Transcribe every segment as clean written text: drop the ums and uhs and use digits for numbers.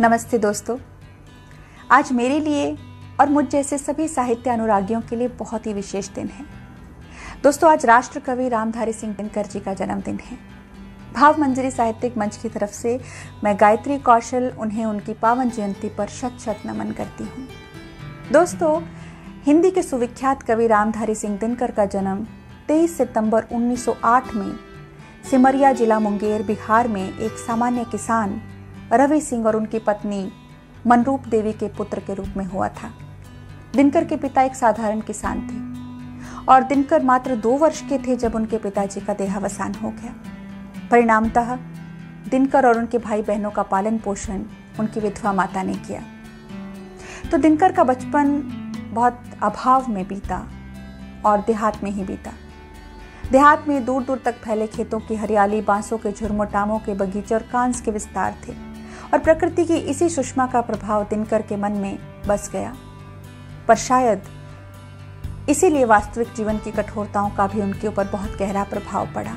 नमस्ते दोस्तों, आज मेरे लिए और मुझ जैसे सभी साहित्य अनुरागियों के लिए बहुत ही विशेष दिन है। दोस्तों, आज राष्ट्र कवि रामधारी सिंह दिनकर जी का जन्मदिन है। भाव मंजरी साहित्यिक मंच की तरफ से मैं गायत्री कौशल उन्हें उनकी पावन जयंती पर शत शत नमन करती हूँ। दोस्तों, हिंदी के सुविख्यात कवि रामधारी सिंह दिनकर का जन्म 23 सितंबर 1908 में सिमरिया जिला मुंगेर बिहार में एक सामान्य किसान रवि सिंह और उनकी पत्नी मनरूप देवी के पुत्र के रूप में हुआ था। दिनकर के पिता एक साधारण किसान थे और दिनकर मात्र 2 वर्ष के थे जब उनके पिताजी का देहावसान हो गया। परिणामतः दिनकर और उनके भाई बहनों का पालन पोषण उनकी विधवा माता ने किया। तो दिनकर का बचपन बहुत अभाव में बीता और देहात में ही बीता। देहात में दूर दूर तक फैले खेतों की हरियाली, बांसों के झुरमुटामों के बगीचे और कांस के विस्तार थे और प्रकृति की इसी सुषमा का प्रभाव दिनकर के मन में बस गया। पर शायद इसीलिए वास्तविक जीवन की कठोरताओं का भी उनके ऊपर बहुत गहरा प्रभाव पड़ा।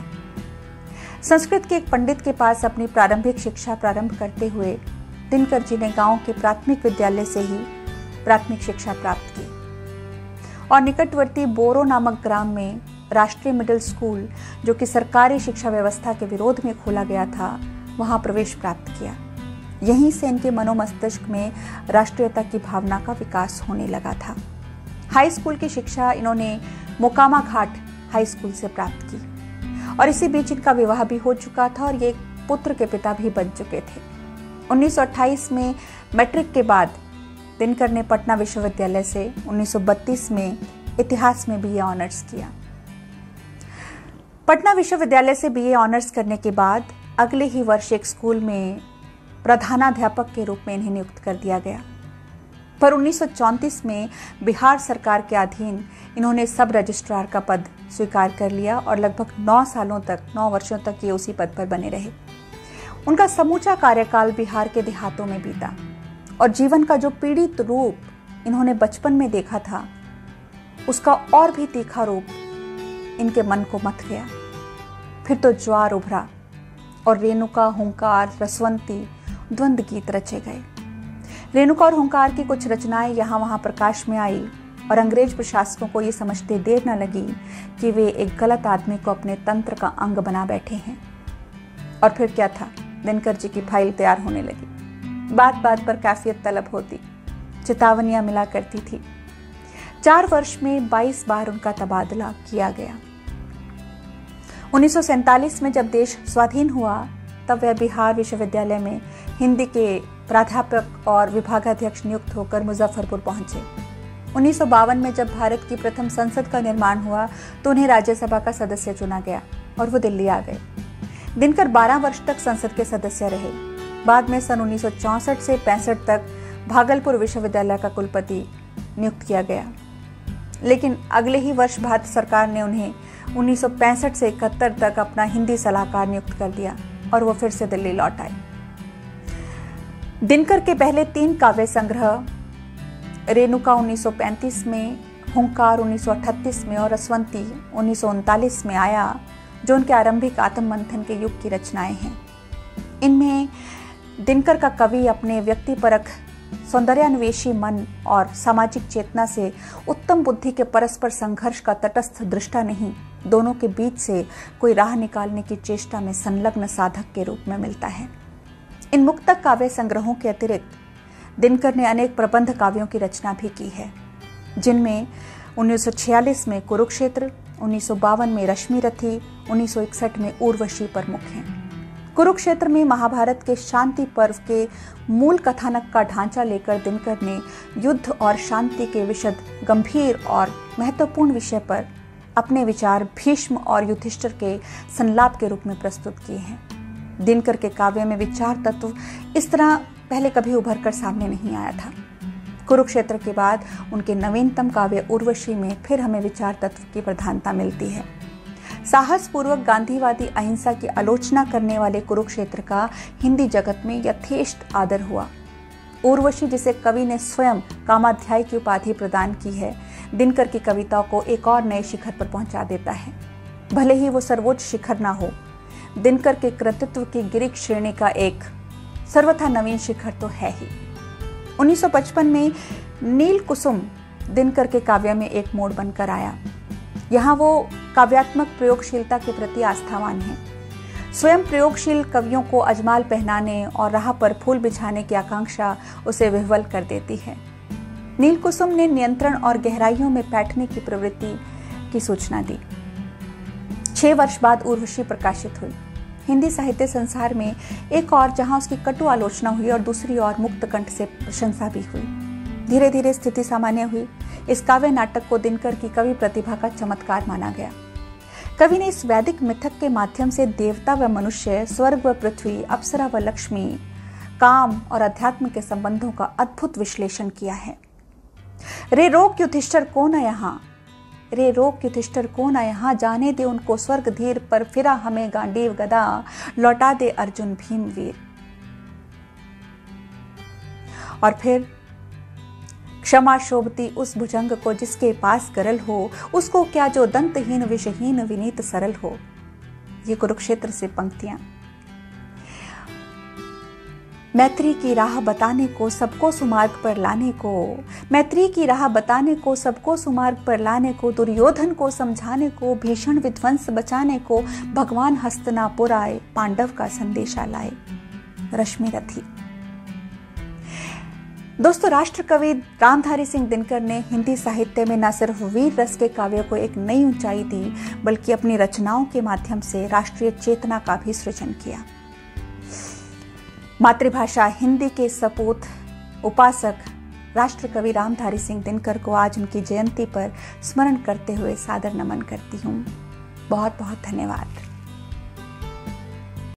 संस्कृत के एक पंडित के पास अपनी प्रारंभिक शिक्षा प्रारंभ करते हुए दिनकर जी ने गांव के प्राथमिक विद्यालय से ही प्राथमिक शिक्षा प्राप्त की और निकटवर्ती बोरो नामक ग्राम में राष्ट्रीय मिडिल स्कूल, जो कि सरकारी शिक्षा व्यवस्था के विरोध में खोला गया था, वहां प्रवेश प्राप्त किया। यहीं से इनके मनोमस्तिष्क में राष्ट्रीयता की भावना का विकास होने लगा था। हाई स्कूल की शिक्षा इन्होंने मोकामा घाट हाई स्कूल से प्राप्त की और इसी बीच इनका विवाह भी हो चुका था और ये पुत्र के पिता भी बन चुके थे। 1928 में मैट्रिक के बाद दिनकर ने पटना विश्वविद्यालय से 1932 में इतिहास में BA ऑनर्स किया। पटना विश्वविद्यालय से BA ऑनर्स करने के बाद अगले ही वर्ष एक स्कूल में प्रधानाध्यापक के रूप में इन्हें नियुक्त कर दिया गया। पर 1934 में बिहार सरकार के अधीन इन्होंने सब रजिस्ट्रार का पद स्वीकार कर लिया और लगभग 9 वर्षों तक ये उसी पद पर बने रहे। उनका समूचा कार्यकाल बिहार के देहातों में बीता और जीवन का जो पीड़ित रूप इन्होंने बचपन में देखा था, उसका और भी तीखा रूप इनके मन को मथ गया। फिर तो ज्वार उभरा और रेणुका, होंकार, रसवंती द्वंद गीत रचे गए। रेणुका और होंकार की कुछ रचनाएं यहाँ वहाँ प्रकाश में आई और अंग्रेज प्रशासकों को ये समझते देर न लगी कि वे एक गलत आदमी को अपने तंत्र का अंग बना बैठे हैं। और फिर क्या था, दिनकर जी की फाइल तैयार होने लगी। बात बात पर कैफियत तलब होती, चेतावनियां मिला करती थी। 4 वर्ष में 22 बार उनका तबादला किया गया। 1947 में जब देश स्वाधीन हुआ, तब वह बिहार विश्वविद्यालय में हिंदी के प्राध्यापक और विभागाध्यक्ष नियुक्त होकर मुजफ्फरपुर पहुंचे। 1952 में जब भारत की प्रथम संसद का निर्माण हुआ तो उन्हें राज्यसभा का सदस्य चुना गया और वो दिल्ली आ गए। दिनकर 12 वर्ष तक संसद के सदस्य रहे। बाद में सन 1964 से 65 तक भागलपुर विश्वविद्यालय का कुलपति नियुक्त किया गया, लेकिन अगले ही वर्ष भारत सरकार ने उन्हें 1965 से 71 तक अपना हिंदी सलाहकार नियुक्त कर दिया और वो फिर से दिल्ली लौट आए। दिनकर के पहले 3 काव्य संग्रह, रेणुका 1935 में, हुंकार 1938 में और रसवंती 1939 में आया, जो उनके आरंभिक आत्ममंथन के युग की रचनाएं हैं। इनमें दिनकर का कवि अपने व्यक्तिपरक सौंदर्यान्वेषी मन और सामाजिक चेतना से उत्तम बुद्धि के परस्पर संघर्ष का तटस्थ दृष्टा नहीं, दोनों के बीच से कोई राह निकालने की चेष्टा में संलग्न साधक के रूप में मिलता है। इन मुक्तक काव्य संग्रहों के अतिरिक्त दिनकर ने अनेक प्रबंध काव्यों की रचना भी की है, जिनमें 1946 में कुरुक्षेत्र, 1952 में रश्मि रथी, 1961 में उर्वशी प्रमुख हैं। कुरुक्षेत्र में महाभारत के शांति पर्व के मूल कथानक का ढांचा लेकर दिनकर ने युद्ध और शांति के विशद, गंभीर और महत्वपूर्ण विषय पर अपने विचार भीष्म और युधिष्ठिर के संलाप के रूप में प्रस्तुत किए हैं। दिनकर के काव्य में विचार तत्व इस तरह पहले कभी उभर कर सामने नहीं आया था। कुरुक्षेत्र के बाद उनके नवीनतम काव्य उर्वशी में फिर हमें विचार तत्व की प्रधानता मिलती है। साहसपूर्वक गांधीवादी अहिंसा की आलोचना करने वाले कुरुक्षेत्र का हिंदी जगत में यथेष्ट आदर हुआ। उर्वशी, जिसे कवि ने स्वयं कामाध्याय की उपाधि प्रदान की है, दिनकर की कविता को एक और नए शिखर पर पहुंचा देता है, भले ही वो सर्वोच्च शिखर ना हो। दिनकर के कृतित्व की गिरिक श्रेणी का एक सर्वथा नवीन शिखर तो है ही। 1955 में नीलकुसुम दिनकर के काव्य में एक मोड़ बनकर आया। यहाँ वो काव्यात्मक प्रयोगशीलता के प्रति आस्थावान हैं। स्वयं प्रयोगशील कवियों को अजमाल पहनाने और राह पर फूल बिछाने की आकांक्षा उसे विह्वल कर देती है। नीलकुसुम ने नियंत्रण और गहराइयों में पैठने की प्रवृत्ति की सूचना दी। 6 वर्ष बाद उर्वशी प्रकाशित हुई। हिंदी साहित्य संसार में एक और जहां उसकी कटु आलोचना हुई और दूसरी ओर मुक्तकंठ से प्रशंसा भी हुई। धीरे धीरे स्थिति सामान्य हुई। इस काव्य नाटक को दिनकर की कवि प्रतिभा का चमत्कार माना गया। कवि ने इस वैदिक मिथक के माध्यम से देवता व मनुष्य, स्वर्ग व पृथ्वी, अप्सरा व लक्ष्मी, काम और अध्यात्म के संबंधों का अद्भुत विश्लेषण किया है। रे रोक युधिष्ठिर को न यहाँ, रे रोक युधिष्ठिर को न यहाँ, जाने दे उनको स्वर्ग धीर, पर फिरा हमें गांडीव गदा, लौटा दे अर्जुन भीम वीर। और फिर क्षमा शोभती उस भुजंग को जिसके पास गरल हो, उसको क्या जो दंतहीन विषहीन विनीत सरल हो। ये कुरुक्षेत्र से पंक्तियां। मैत्री की राह बताने को सबको सुमार्ग पर लाने को, मैत्री की राह बताने को सबको सुमार्ग पर लाने को, दुर्योधन को समझाने को, भीषण विध्वंस बचाने को, भगवान हस्तनापुर आए, पांडव का संदेशा लाए। रश्मि रथी। दोस्तों, राष्ट्र कवि रामधारी सिंह दिनकर ने हिंदी साहित्य में न सिर्फ वीर रस के काव्यों को एक नई ऊंचाई दी, बल्कि अपनी रचनाओं के माध्यम से राष्ट्रीय चेतना का भी सृजन किया। मातृभाषा हिंदी के सपूत उपासक राष्ट्र कवि रामधारी सिंह दिनकर को आज उनकी जयंती पर स्मरण करते हुए सादर नमन करती हूँ। बहुत बहुत धन्यवाद।